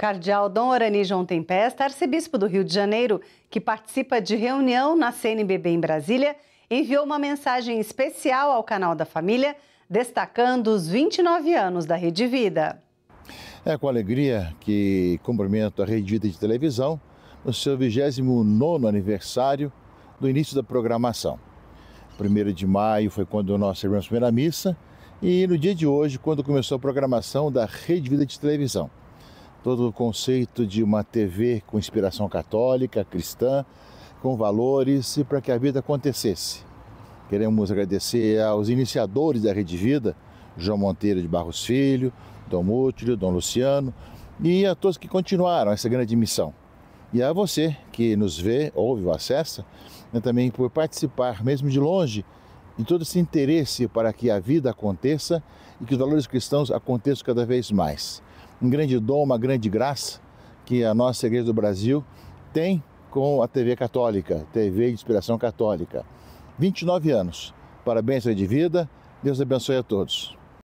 Cardeal Dom Orani João Tempesta, arcebispo do Rio de Janeiro, que participa de reunião na CNBB em Brasília, enviou uma mensagem especial ao Canal da Família, destacando os 29 anos da Rede Vida. É com alegria que cumprimento a Rede Vida de televisão no seu 29º aniversário do início da programação. 1º de maio foi quando nós celebramos a primeira missa e no dia de hoje, quando começou a programação da Rede Vida de televisão. Todo o conceito de uma TV com inspiração católica, cristã, com valores e para que a vida acontecesse. Queremos agradecer aos iniciadores da Rede Vida, João Monteiro de Barros Filho, Dom Múltiplo, Dom Luciano e a todos que continuaram essa grande missão. E a você que nos vê, ouve ou acessa, né, também por participar, mesmo de longe, em todo esse interesse para que a vida aconteça e que os valores cristãos aconteçam cada vez mais. Um grande dom, uma grande graça que a nossa Igreja do Brasil tem com a TV Católica, TV de inspiração católica. 29 anos. Parabéns, Rede Vida. Deus abençoe a todos.